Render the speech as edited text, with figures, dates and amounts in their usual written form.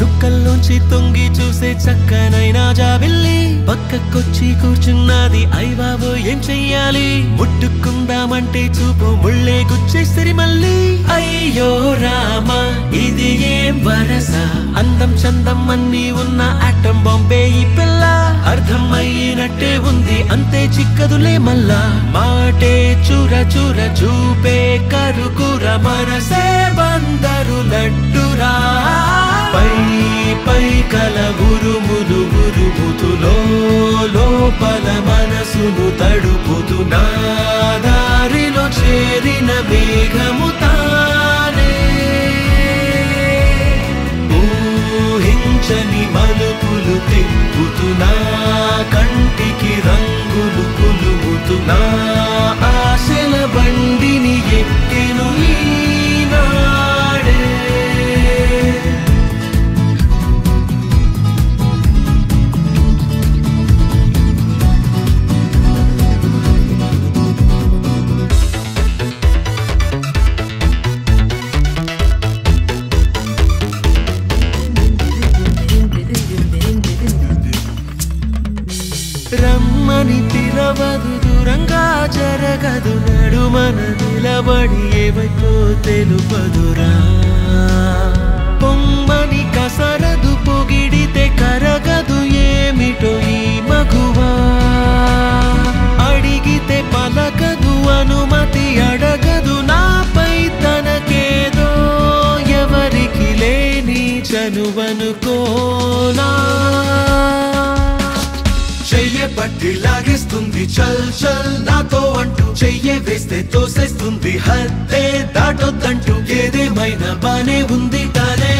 చుక్కల్లోంచి తొంగి చూసే చక్కనైనా జాబిల్లి పక్కకొచ్చి కూర్చున్నది అయ్యబాబు ఏం చెయ్యాలి ముట్టుకుందామంటే చూపు ముళ్ళే గుచ్చే సిరిమల్లి అయ్యో రామ ఇది ఏం వరస అందం చందం అన్ని ఉన్న ఆటం బాంబే ఈ పిల్ల అర్థం అయినట్టే ఉంది అంతే చిక్కదులే మల్లా మాటే చూర చూర చూపే కరుకుర మనసే బందరు లడ్డురా పై పై కల ఉరుములు ఉరుముతులో లోపల మనసును తడుపుతు నా దారిలో చేరిన మేఘము తానే ఊహించని మలుపులు తిప్పుతు నా కంటికి రంగులు కులుముతు నా ఆశల బండిని ఎక్కెను ఈనాడే పిలవదు దూరంగా జరగదు నడుమన నిలబడి ఏవైపో తెలుపదురా పొమ్మని కసరదు పొగిడితే కరగదు ఏమిటో ఈ మగువా అడిగితే పలకదు అనుమతి అడగదు నాపై తనకేదో ఎవరికి లేని చనువనుకోనా చెయ్యే పట్టి లాగేస్తుంది చల్ చల్ నాతో అంటూ చెయ్యే వేస్తే తోసేస్తుంది హద్దే దాటొద్దంటూ ఏదేమైనా బానే ఉంది తానే